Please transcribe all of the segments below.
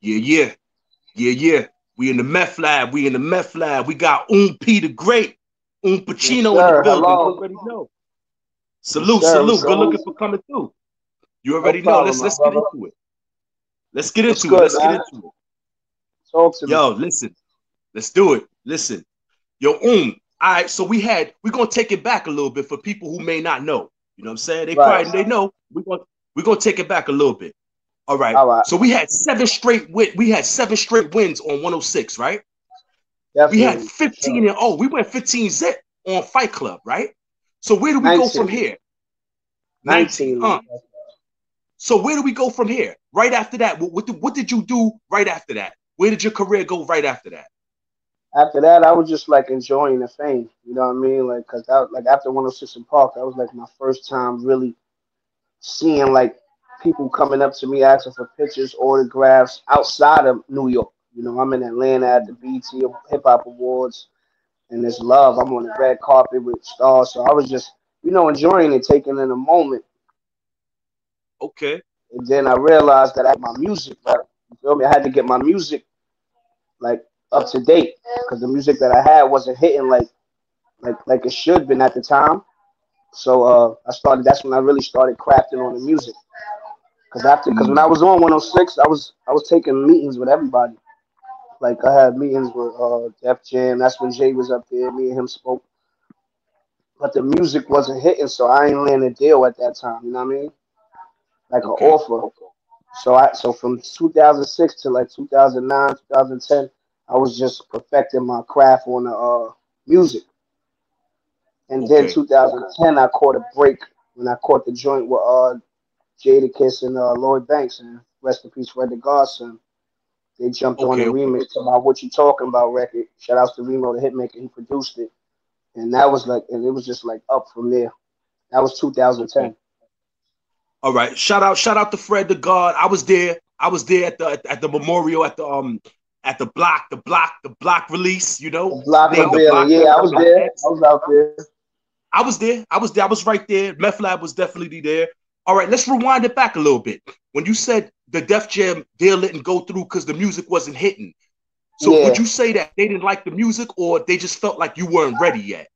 Yeah. We in the meth lab. We got Oom P the Great, Oun Pacino in the building. Hello. You already know. Salute. Good looking for coming through. You already know. Let's get into it. Let's get into it. Talk to me. Yo, listen. Let's do it. Listen. Yo, Oom. All right, so we're gonna take it back a little bit for people who may not know. You know what I'm saying? They know. We're gonna take it back a little bit. All right. So we had 7 straight wins on 106, right? Definitely. We had 15 and oh, we went 15-0 on Fight Club, right? So where do we go from here? 19. So where do we go from here? Right after that, what did you do right after that? Where did your career go right after that? After that, I was just like enjoying the fame, you know what I mean? Like, cause after 106 and Park, that was like my first time really seeing like people coming up to me asking for pictures, autographs outside of New York. You know, I'm in Atlanta at the BET Hip Hop Awards, and there's love. I'm on the red carpet with stars, so I was just, you know, enjoying it, taking in the moment. Okay. And then I realized that I had my music, like, you feel me? I had to get my music like up to date, because the music that I had wasn't hitting like it should have been at the time. So that's when I really started crafting on the music. Because when I was on 106, I was taking meetings with everybody. Like I had meetings with Def Jam. That's when Jay was up there. Me and him spoke. But the music wasn't hitting, so I ain't land a deal at that time. You know what I mean? Like an offer. So from 2006 to like 2009, 2010, I was just perfecting my craft on the music. And then 2010, I caught a break when I caught the joint with Jadakiss and Lloyd Banks, and rest in peace, Fred the Godson. They jumped on the remix about What You Talking About record. Shout outs to Remo, the hitmaker. He produced it. And that was like, and it was just like up from there. That was 2010. Okay. All right. Shout out to Fred the God. I was there at the memorial at the block release, you know? I was there. I was right there. Meth Lab was definitely there. All right, let's rewind it back a little bit. When you said the Def Jam deal didn't go through because the music wasn't hitting, so would you say that they didn't like the music, or they just felt like you weren't ready yet?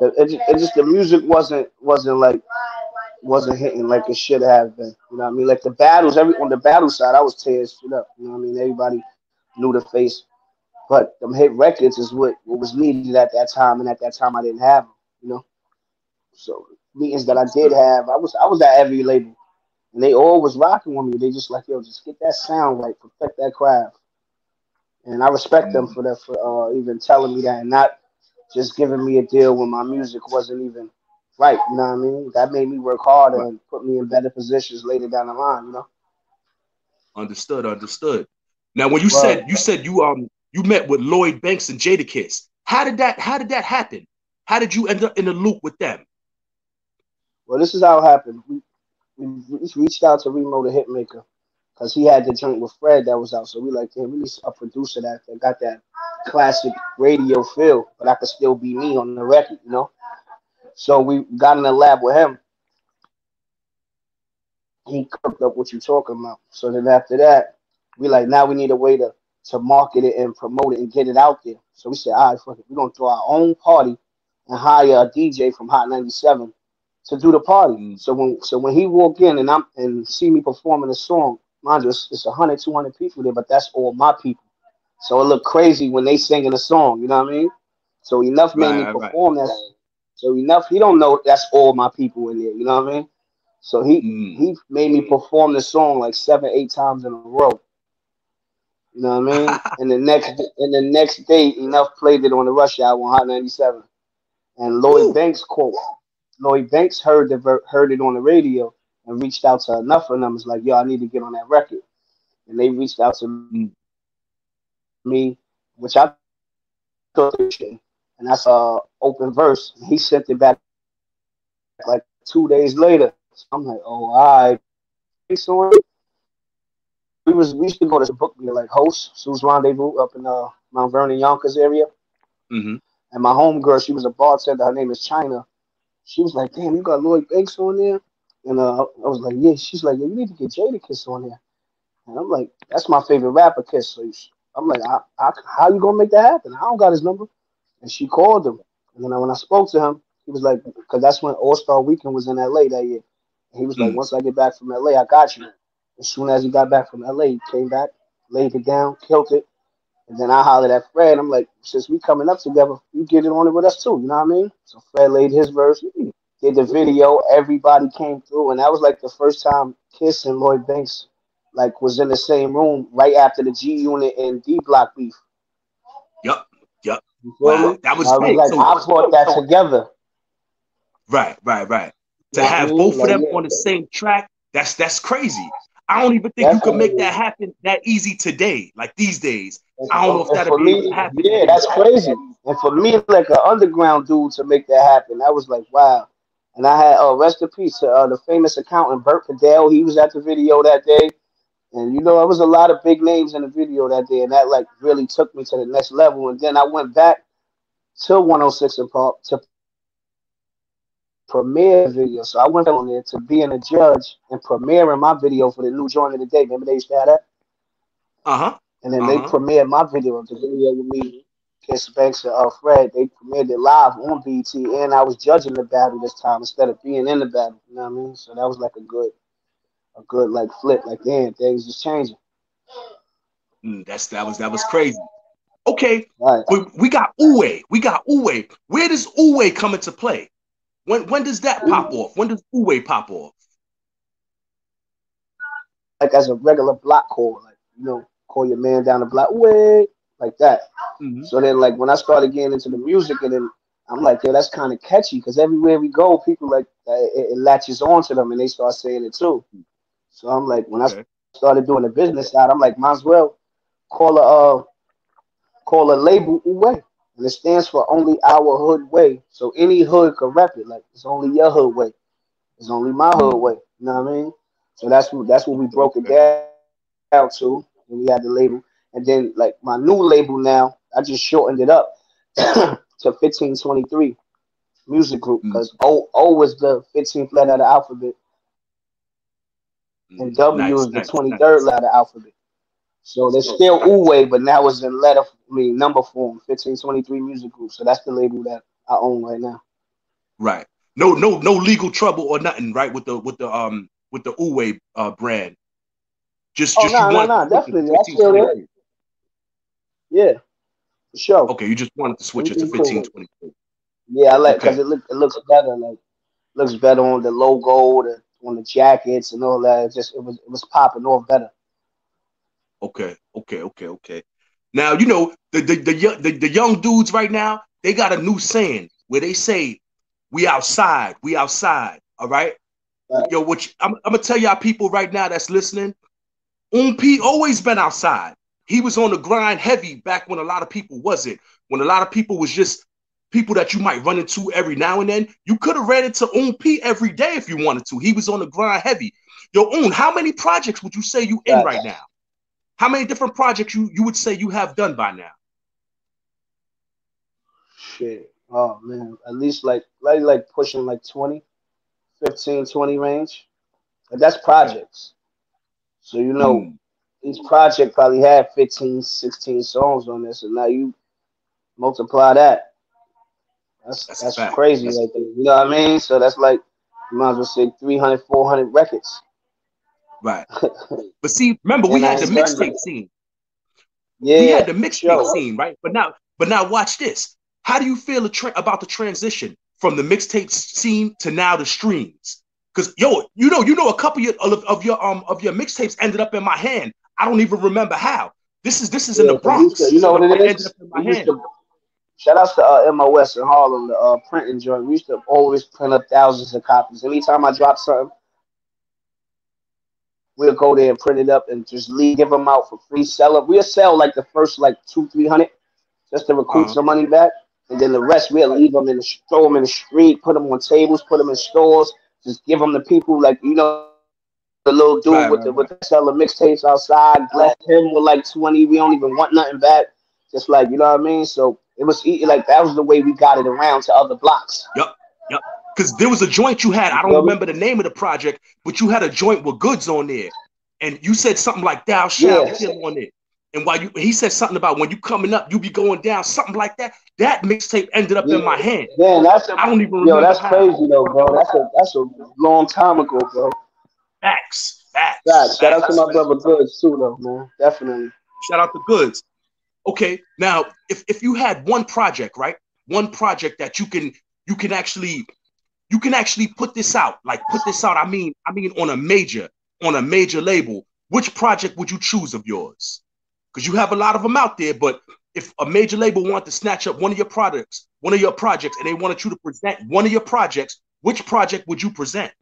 It just the music wasn't hitting like it should have been. You know what I mean? Like the battles, on the battle side, I was tearing shit up. You know what I mean? Everybody knew the face, but them hit records is what was needed at that time, and at that time I didn't have them. You know, so. Meetings that I did have, I was at every label, and they all was rocking with me. They just like, yo, just get that sound right, perfect that craft. And I respect them for that, for even telling me that, and not just giving me a deal when my music wasn't even right. You know what I mean? That made me work harder and put me in better positions later down the line. You know. Understood. Now, when you met with Lloyd Banks and Jadakiss, how did that happen? How did you end up in a loop with them? Well, this is how it happened. We reached out to Remo, the hitmaker, because he had the joint with Fred that was out. So we like, damn, we need a producer that got that classic radio feel, but I could still be me on the record, you know? So we got in the lab with him. He cooked up What You Talking About. So then after that, we like, now we need a way to market it and promote it and get it out there. So we said, all right, fuck it. We're going to throw our own party and hire a DJ from Hot 97. To do the party. So when he walked in and see me performing a song, mind you, it's 100, 200 people there, but that's all my people. So it looked crazy when they singing a song, you know what I mean? So Enough made me perform that. So Enough, he don't know that's all my people in there, you know what I mean? So he made me perform the song like 7, 8 times in a row. You know what I mean? And the next day, Enough played it on the Rush Hour on Hot 97. And Lloyd Banks heard it on the radio and reached out to Enough of them. It's like, yo, I need to get on that record. And they reached out to me, which I thought they should. And that's Open Verse. And he sent it back like 2 days later. So I'm like, oh, all right. We used to go to the book meeting, like host, Sue's Rendezvous up in Mount Vernon, Yonkers area. And my homegirl, she was a bartender. Her name is China. She was like, damn, you got Lloyd Banks on there? And I was like, yeah. She's like, you need to get Jadakiss on there. And I'm like, that's my favorite rapper, Kiss. So I'm like, how you gonna make that happen? I don't got his number. And she called him. And then when I spoke to him, he was like, because that's when All-Star Weekend was in LA that year. And he was like, once I get back from LA, I got you. As soon as he got back from LA, he came back, laid it down, killed it. And then I hollered at Fred. I'm like, since we coming up together, you get it on it with us too. You know what I mean? So Fred laid his verse, did the video. Everybody came through, and that was like the first time Kiss and Lloyd Banks like was in the same room right after the G Unit and D Block beef. Yep, yep. Wow, that was big. Like, so, I brought that together. Right. To have both of them on the same track, that's crazy. I don't even think you could make that happen that easy today, like these days. I don't know if that'll be able to happen. Yeah, that's crazy. And for me, like an underground dude to make that happen, I was like, wow. And I had, rest in peace, the famous accountant, Bert Padell. He was at the video that day. And, you know, it was a lot of big names in the video that day. And that, like, really took me to the next level. And then I went back to 106 and Park to premiere video. So I went on there to being a judge and premiering my video for the new joint of the day. Remember they used to have that? Uh-huh. And then they premiered my video, the video with me, Kiss Banks and Fred. They premiered it live on BET, and I was judging the battle this time instead of being in the battle. You know what I mean? So that was like a good like flip. Like, damn, things just changing. That was crazy. Okay, right. we got Uway. Where does Uway come into play? When does that pop off? When does Uway pop off? Like as a regular block call, like, you know. Call your man down the block, wait, like that. So then, like, when I started getting into the music, and then I'm like, yo, that's kind of catchy, because everywhere we go, people, like, it latches on to them, and they start saying it, too. So I'm like, when I started doing the business side, I'm like, might as well call a label Uway. And it stands for Only Our Hood Way. So any hood could rep it. Like, it's only your hood way. It's only my hood way. You know what I mean? So that's what we broke it down out to. And we had the label, and then like my new label now, I just shortened it up to 1523 music group, because O was the 15th letter of the alphabet, and W is the 23rd letter of the alphabet. So there's still Uway, but now it's in number form, 1523 music group. So that's the label that I own right now. Right. No legal trouble or nothing, right? With the Uway brand. No, definitely. That's still there. Yeah, for sure. Okay, you just wanted to switch it to 1523. Yeah, I like because it looks better. Like, looks better on the logo, on the jackets, and all that. It was popping off better. Okay. Now you know the young dudes right now. They got a new saying where they say, "We outside." All right. Yo, which I'm gonna tell y'all people right now that's listening. Oom P always been outside. He was on the grind heavy back when a lot of people wasn't. When a lot of people was just people that you might run into every now and then. You could have ran into Oom P every day if you wanted to. He was on the grind heavy. Yo, Oom, how many projects would you say you in right now? How many different projects you would say you have done by now? Shit. Oh, man. At least like pushing like 20 range. And that's projects. So, you know, each project probably had 15, 16 songs on this, and now you multiply that. That's crazy right there. You know what I mean? So that's like, you might as well say 300, 400 records. Right. But see, remember, we had the mixtape scene. Yeah. We had the mixtape scene, right? But now watch this. How do you feel about the transition from the mixtape scene to now the streams? Cause yo, you know, a couple of your mixtapes ended up in my hand. I don't even remember how. This is in the Bronx. You know what it is? Shout out to MOS in Harlem, the printing joint. We used to always print up thousands of copies. Anytime I dropped something, we'll go there and print it up and just give them out for free. Sell it. We'll sell like the first like 200-300 just to recoup some money back, and then the rest we'll leave them throw them in the street, put them on tables, put them in stores. Just give them to people, like, you know, the little dude with the seller mixtapes outside. Bless him with like 20. We don't even want nothing back. Just like, you know what I mean? So it was like that was the way we got it around to other blocks. Yep. Because there was a joint you had. I don't remember the name of the project, but you had a joint with Goods on there. and you said something like "Thou shalt kill" on it. And while he said something about when you coming up, you be going down, something like that. That mixtape ended up in my hand. Man, that's I don't even remember. Yo, that's crazy though, bro. That's a long time ago, bro. Facts. Shout out to my brother Goods too, though, man. Definitely. Shout out to Goods. Okay, now if you had one project, right? One project that you can actually put this out. Like put this out. I mean on a major label. Which project would you choose of yours? Because you have a lot of them out there, but if a major label wanted to snatch up one of your projects, and they wanted you to present one of your projects, which project would you present?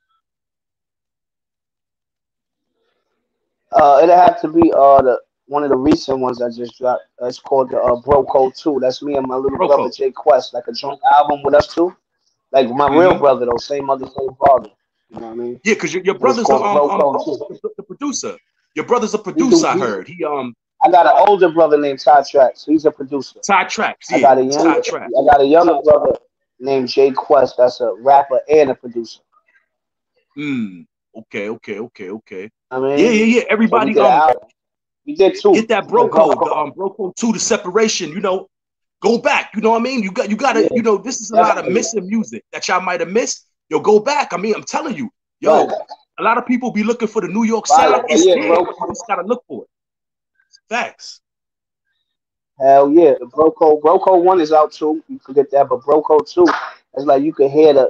It'd have to be one of the recent ones I just dropped. It's called the Bro Code 2. That's me and my little brother Jay Quest, like a joint album with us too. Like my real brother though, same mother, same father. You know what I mean? Yeah, because your brother's the producer. Your brother's a producer, I heard. I got an older brother named Ty Trax. He's a producer. Ty Trax. Yeah. I got a younger brother named Jay Quest. That's a rapper and a producer. Okay. I mean, yeah. Everybody, so we did too. Get that Bro Code, Bro Code 2, the separation. You know, go back. You know what I mean? You got to. Yeah. You know, this is a lot of missing music that y'all might have missed. Yo, go back. I mean, I'm telling you, a lot of people be looking for the New York sound. You just gotta look for it. Facts. Hell yeah, the Bro Code 1 is out too. You forget that, but Bro Code 2, it's like you can hear the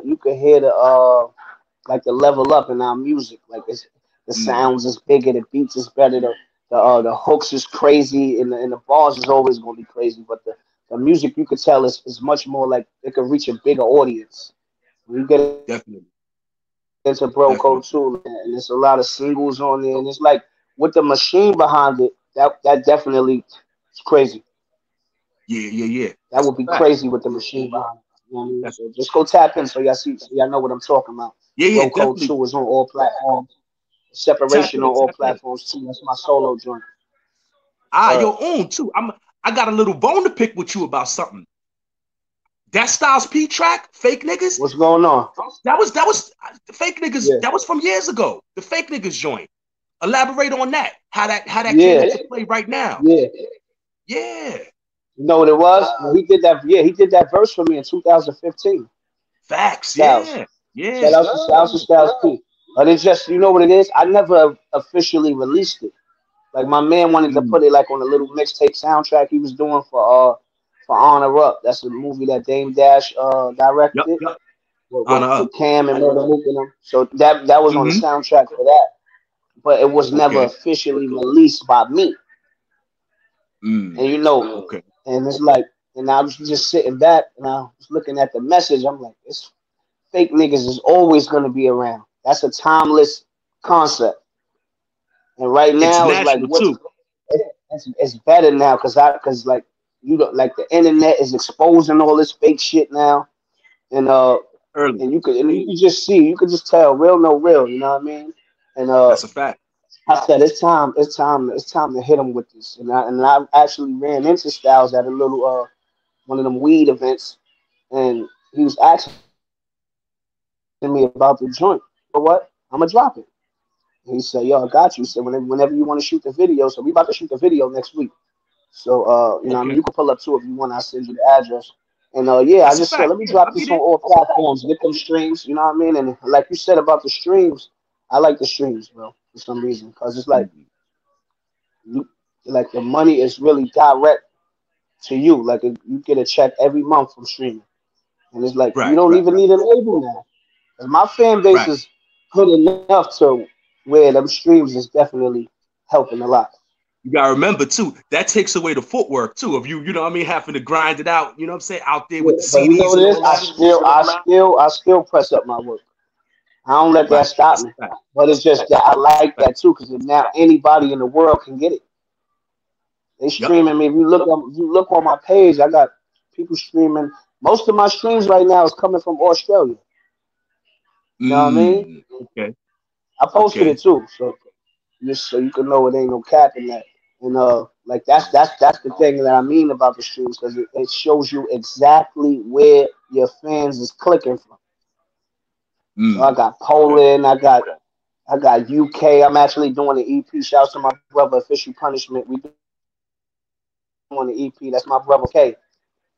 like the level up in our music. Like it's the sounds is bigger, the beats is better, the hooks is crazy, and the bars is always gonna be crazy. But the music you could tell is much more like it could reach a bigger audience. You get it. Definitely. It's a Bro Code 2, and there's a lot of singles on there, and it's like with the machine behind it. That definitely is crazy. Yeah. That would be crazy with the machine behind it. You know what I mean? So just go tap in so y'all see, so y'all know what I'm talking about. Yeah. Bro Code 2 is on all platforms. Separation on all platforms too. That's my solo joint. Your own too. I got a little bone to pick with you about something. That Styles P track, Fake Niggas. What's going on? That was Fake Niggas. Yeah. That was from years ago. The Fake Niggas joint. Elaborate on that. How that came into play right now. Yeah. You know what it was? He did that verse for me in 2015. Facts. Styles. Yeah. Styles P. But it's just, you know what it is? I never officially released it. Like my man wanted to put it like on a little mixtape soundtrack he was doing for Honor Up. That's the movie that Dame Dash directed. Yep. With Cam and Murder. So that was on the soundtrack for that. But it was never officially released by me. And you know, and it's like, and I was just sitting back and I was looking at the message. I'm like, this Fake Niggas is always going to be around. That's a timeless concept. And right now, it's better now because like, you know, like the internet is exposing all this fake shit now. And, and you just see, you could just tell real, no real, you know what I mean? And that's a fact. I said it's time to hit him with this. And I actually ran into Styles at a little one of them weed events, and he was asking me about the joint. You know what? I'm gonna drop it. And he said, "Yo, I got you." He said, "Whenever you want to shoot the video." So we about to shoot the video next week. So you know, I mean, you can pull up too if you want. I send you the address. And I just said, "Let me drop this on all platforms. Get them streams." You know what I mean? And like you said about the streams. I like the streams, bro, for some reason, because it's like, the money is really direct to you. Like, you get a check every month from streaming. And it's like, you don't even need a label now. And my fan base is good enough to where them streams is definitely helping a lot. You got to remember, too, that takes away the footwork, too, of you know what I mean, having to grind it out, you know what I'm saying, out there with the CDs. You know what it is? I still press up my work. I don't let that stop me, but it's just that I like that too, because now anybody in the world can get it. They streaming me. If you look on my page, I got people streaming. Most of my streams right now is coming from Australia. You know what I mean? Okay. I posted it too, so just so you can know it ain't no cap in that. And like that's the thing that I mean about the streams, because it shows you exactly where your fans is clicking from. So I got Poland, I got I got UK. I'm actually doing an EP. Shout out to my brother, Official Punishment. We doing the EP. That's my brother K.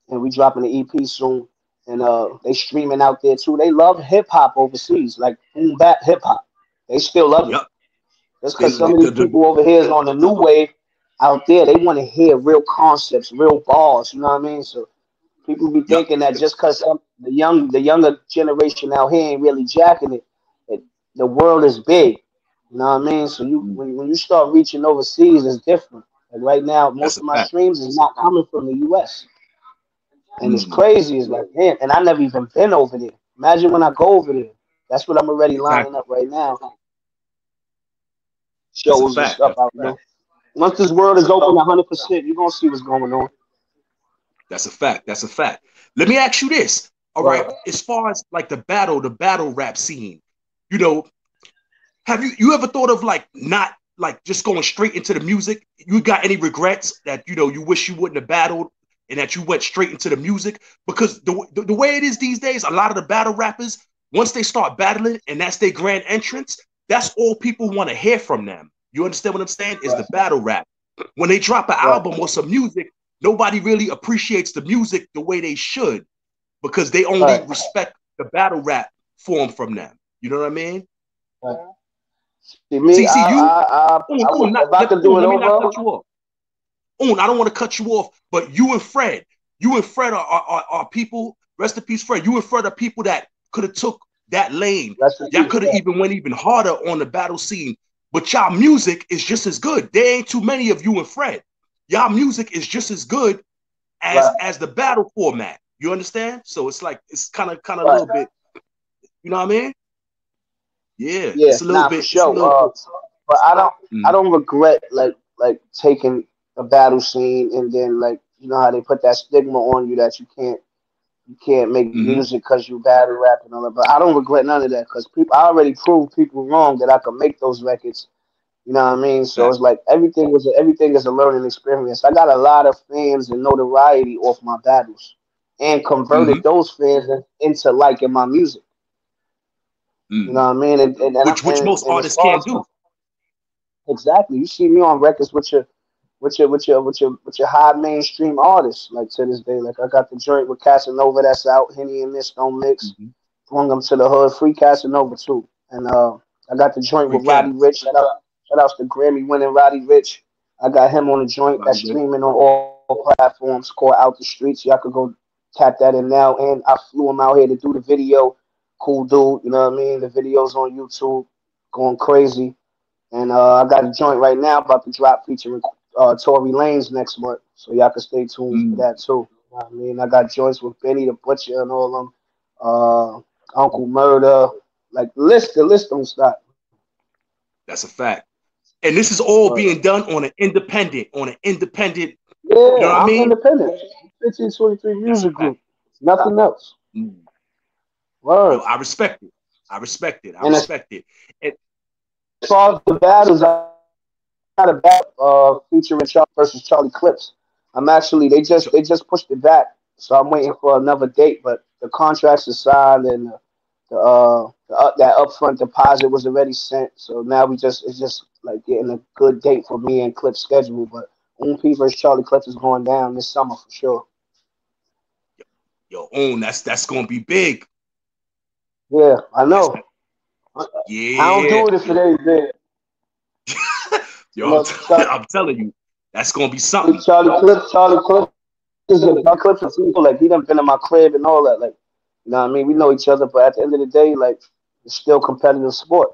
And we dropping the EP soon. And they streaming out there too. They love hip hop overseas, like boom bap hip hop. They still love it. That's because some of these people over here is on the new wave. Out there, they want to hear real concepts, real bars. You know what I mean? So people be thinking that just because the younger generation out here ain't really jacking it. The world is big, you know what I mean? So you when you start reaching overseas, it's different. Like right now, most of my streams is not coming from the U.S. And it's crazy. It's like, man, and I never even been over there. Imagine when I go over there. That's what I'm already lining up right now. Shows and stuff out there. Once this world is open 100%, you're going to see what's going on. That's a fact. That's a fact. Let me ask you this. All right. As far as like the battle rap scene, you know, have you ever thought of like not like just going straight into the music? You got any regrets that, you know, you wish you wouldn't have battled and that you went straight into the music? Because the way it is these days, a lot of the battle rappers, once they start battling and that's their grand entrance, that's all people want to hear from them. You understand what I'm saying? Is the battle rap. When they drop an album or some music, nobody really appreciates the music the way they should because they only respect the battle rap form from them. You know what I mean? See, me, I don't want to cut you off, but you and Fred are people, rest in peace, Fred. You and Fred are people that could have took that lane. Y'all could have even went even harder on the battle scene. But y'all music is just as good. There ain't too many of you and Fred. Y'all music is just as good as the battle format. You understand? So it's like it's kind of a little bit. You know what I mean? Yeah, yeah, it's a little bit. For sure. But I don't regret like taking a battle scene and then like you know how they put that stigma on you that you can't make music because you battle rap and all that, but I don't regret none of that because people, I already proved people wrong that I could make those records. You know what I mean? So it's like everything is a learning experience. I got a lot of fans and notoriety off my battles, and converted those fans into liking my music. You know what I mean? Which most artists can't do. Exactly. You see me on records with your high mainstream artists, like to this day. Like I got the joint with Casanova that's out, Henny and Miss Don't Mix, Bring Them to the Hood, Free Casanova too. And I got the joint with Roddy Rich. Shout out to Grammy winning Roddy Rich. I got him on the joint that's streaming on all platforms called Out the Streets. Y'all could go tap that in now. And I flew him out here to do the video. Cool dude, you know what I mean? The video's on YouTube, going crazy. And I got a joint right now about to drop featuring Tory Lane's next month, so y'all can stay tuned for that too. You know what I mean, I got joints with Benny the Butcher and all them, Uncle Murder, like the list don't stop. That's a fact, and this is all being done on an independent, Yeah, you know what I mean? Independent. 1523 music group, nothing else. Word. I respect it. And as far as the battles, not about featuring Charlie versus Charlie Clips. I'm actually they just pushed it back, so I'm waiting for another date. But the contracts are signed and that upfront deposit was already sent. So now it's just like getting a good date for me and Clips schedule. But Oom P versus Charlie Clips is going down this summer for sure. Yo, Oom, that's gonna be big. Yeah, I know. Yeah, I don't do it if it ain't big. Yo, I'm telling you, that's gonna be something. Charlie Clips is a people like he done been in my crib and all that. Like, you know what I mean? We know each other, but at the end of the day, like it's still competitive sport,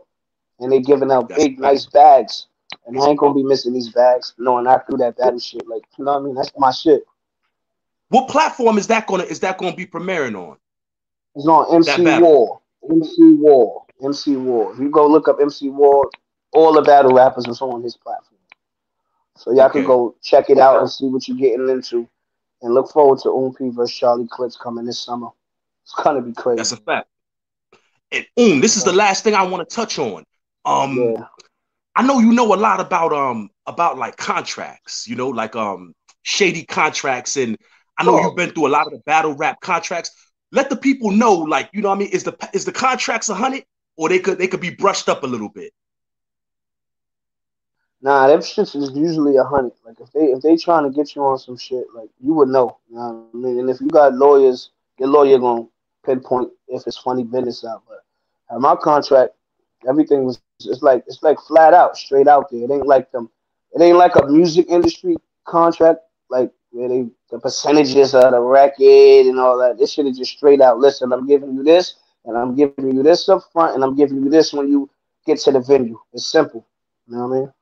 and they giving out big, nice bags, and I ain't gonna be missing these bags, knowing I threw that battle shit. Like, you know what I mean? That's my shit. What platform is that gonna be premiering on? It's on MC War. MC War. If you go look up MC War. All the battle rappers was on his platform. So y'all can go check it out and see what you're getting into. And look forward to Oom P versus Charlie Clips coming this summer. It's going to be crazy. That's a fact. And Oom, this is the last thing I want to touch on. I know you know a lot about like contracts, you know, like shady contracts. And I know you've been through a lot of the battle rap contracts. Let the people know, like, you know what I mean? Is the contracts 100 or they could be brushed up a little bit? Nah, that shit is usually 100. Like if they trying to get you on some shit, like you would know. You know what I mean? And if you got lawyers, your lawyer gonna pinpoint if it's funny business out. But my contract, everything was it's like flat out, straight out there. It ain't like a music industry contract, like where they the percentages of the record and all that. This shit is just straight out. Listen, I'm giving you this, and I'm giving you this up front, and I'm giving you this when you get to the venue. It's simple. You know what I mean?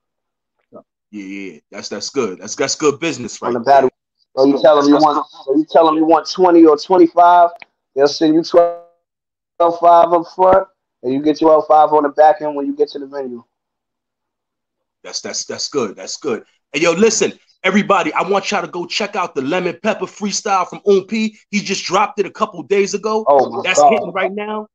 Yeah, that's good. That's good business, right? On the battle, so you tell them you want 20 or 25, they'll send you 12.5 up front, and you get 12.5 on the back end when you get to the venue. That's good. That's good. And yo, listen, everybody, I want y'all to go check out the Lemon Pepper freestyle from Oom P. He just dropped it a couple days ago. Oh, that's hitting right now.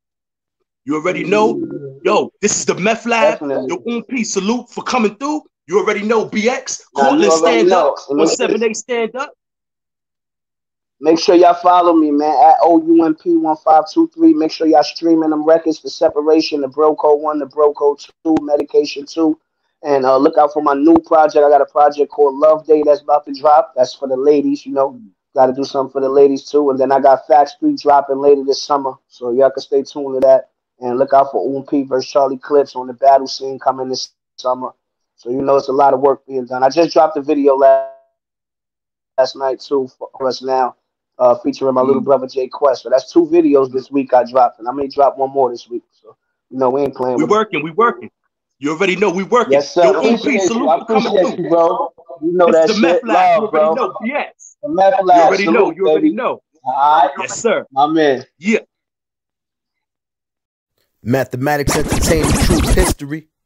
You already know. Yo, this is the Meth Lab. Definitely. The Oom P salute for coming through. You already know, BX. Call and stand up. 178 stand up. Make sure y'all follow me, man. At OUMP1523. Make sure y'all streaming them records for Separation, the Broco 1, the Broco 2, Medication 2. And look out for my new project. I got a project called Love Day that's about to drop. That's for the ladies, you know. Got to do something for the ladies, too. And then I got Facts 3 dropping later this summer. So y'all can stay tuned to that. And look out for Oom P versus Charlie Clips on the battle scene coming this summer. So, you know, it's a lot of work being done. I just dropped a video last night, too, for Us Now, featuring my little brother, Jay Quest. So that's 2 videos this week I dropped, and I may drop 1 more this week. So, you know, we ain't playing. We working. You already know we working. Yes, sir. Yo, I appreciate you, bro. You know it's that the shit. Love, bro. Know. Yes. The Meth Lab. You already know. All right. Yes, sir. My man. Yeah. Mathematics, entertainment, truth, history.